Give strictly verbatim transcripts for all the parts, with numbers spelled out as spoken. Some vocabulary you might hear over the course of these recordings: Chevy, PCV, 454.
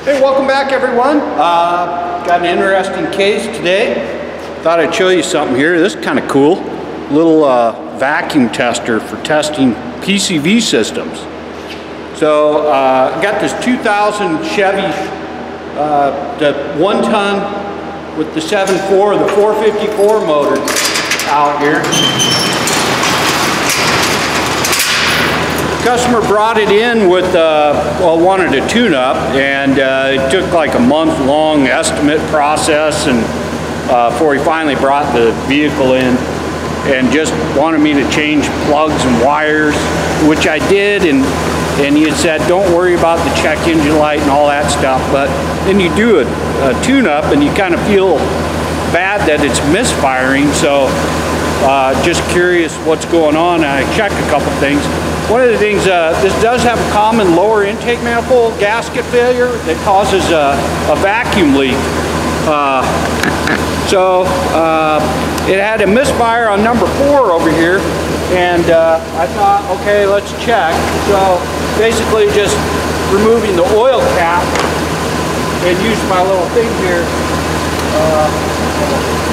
Hey, welcome back everyone. Uh, got an interesting case today. Thought I'd show you something here. This is kind of cool. Little uh, vacuum tester for testing P C V systems. So uh, I got this two thousand Chevy, uh, the one ton with the seven point four, the four fifty-four motor out here. Customer brought it in with, uh, well, wanted a tune-up, and uh, it took like a month-long estimate process, and uh, before he finally brought the vehicle in, and just wanted me to change plugs and wires, which I did, and and he had said, don't worry about the check engine light and all that stuff. But then you do a, a tune-up, and you kind of feel bad that it's misfiring. So, uh, just curious what's going on. I checked a couple things. One of the things, uh, this does have a common lower intake manifold gasket failure that causes a, a vacuum leak. Uh, so uh, it had a misfire on number four over here, and uh, I thought, okay, let's check. So basically just removing the oil cap and using my little thing here. Uh,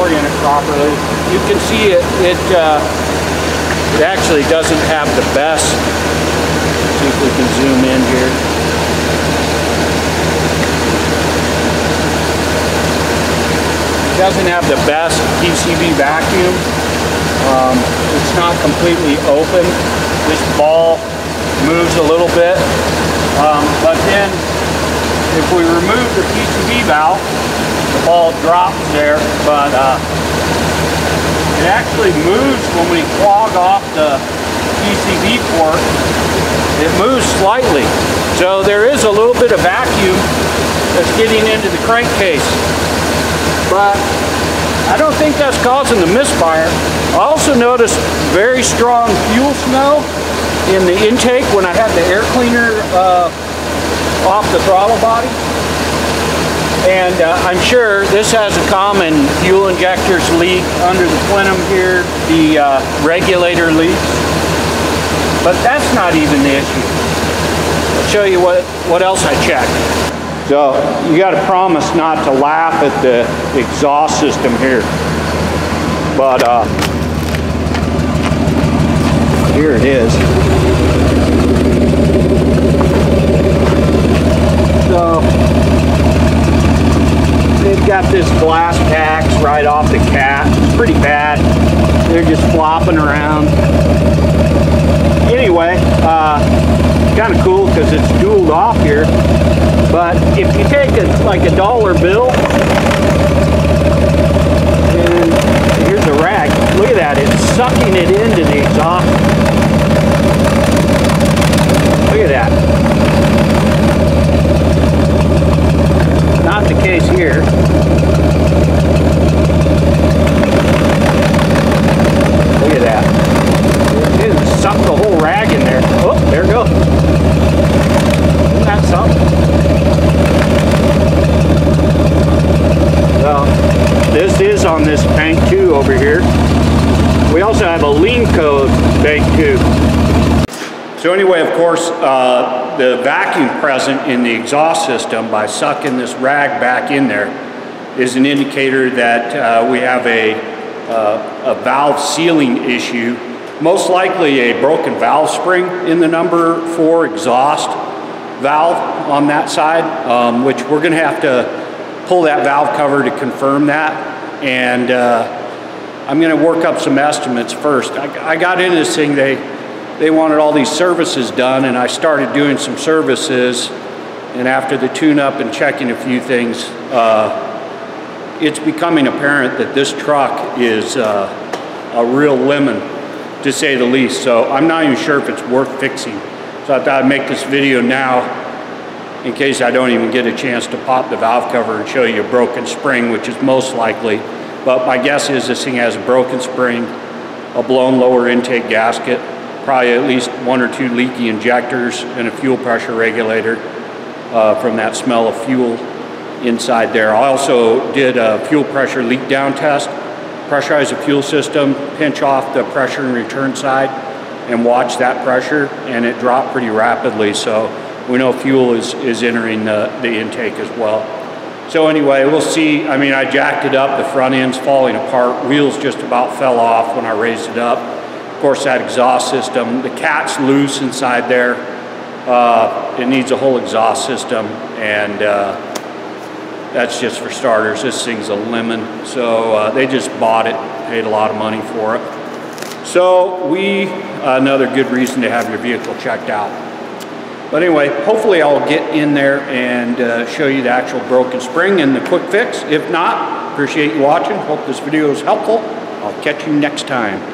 orient it properly. You can see it, it, uh, it actually doesn't have the best. Let's see if we can zoom in here. It doesn't have the best P C B vacuum. Um, it's not completely open. This ball moves a little bit. Um, but then if we remove the P C B valve, the ball drops there, but uh, it actually moves when we clog off the P C B port. It moves slightly. So there is a little bit of vacuum that's getting into the crankcase. But I don't think that's causing the misfire. I also noticed very strong fuel smell in the intake when I had the air cleaner uh, off the throttle body. And uh, I'm sure this has a common fuel injectors leak under the plenum here, the uh, regulator leaks. But that's not even the issue. I'll show you what, what else I checked. So you got to promise not to laugh at the exhaust system here. But uh, here it is. So they've got this glass packs right off the cat. It's pretty bad. They're just flopping around. Anyway, uh, kind of cool because it's dualed off here. But if you take a, like a dollar bill, and here's a rag. Look at that. It's sucking it into the exhaust. Look at that. Not the case here. Look at that. It didn't suck the whole rag in there. Oh, there it goes. Isn't that something? Well, this is on this tank two over here. We also have a lean code tank two. So anyway, of course, uh, the vacuum present in the exhaust system by sucking this rag back in there is an indicator that uh, we have a, uh, a valve sealing issue, most likely a broken valve spring in the number four exhaust valve on that side, um, which we're going to have to pull that valve cover to confirm that. And uh, I'm going to work up some estimates first. I, I got into this thing, they They wanted all these services done, and I started doing some services, and after the tune-up and checking a few things, uh, it's becoming apparent that this truck is uh, a real lemon, to say the least. So I'm not even sure if it's worth fixing. So I thought I'd make this video now in case I don't even get a chance to pop the valve cover and show you a broken spring, which is most likely. But my guess is this thing has a broken spring, a blown lower intake gasket, probably at least one or two leaky injectors, and a fuel pressure regulator uh, from that smell of fuel inside there. I also did a fuel pressure leak down test, pressurized the fuel system, pinch off the pressure and return side, and watch that pressure, and it dropped pretty rapidly. So we know fuel is, is entering the, the intake as well. So anyway, we'll see. I mean, I jacked it up, the front end's falling apart, wheels just about fell off when I raised it up. Of course, that exhaust system, the cat's loose inside there. Uh, it needs a whole exhaust system, and uh, that's just for starters. This thing's a lemon. So uh, they just bought it, paid a lot of money for it. So we, another good reason to have your vehicle checked out. But anyway, hopefully I'll get in there and uh, show you the actual broken spring and the quick fix. If not, appreciate you watching. Hope this video is helpful. I'll catch you next time.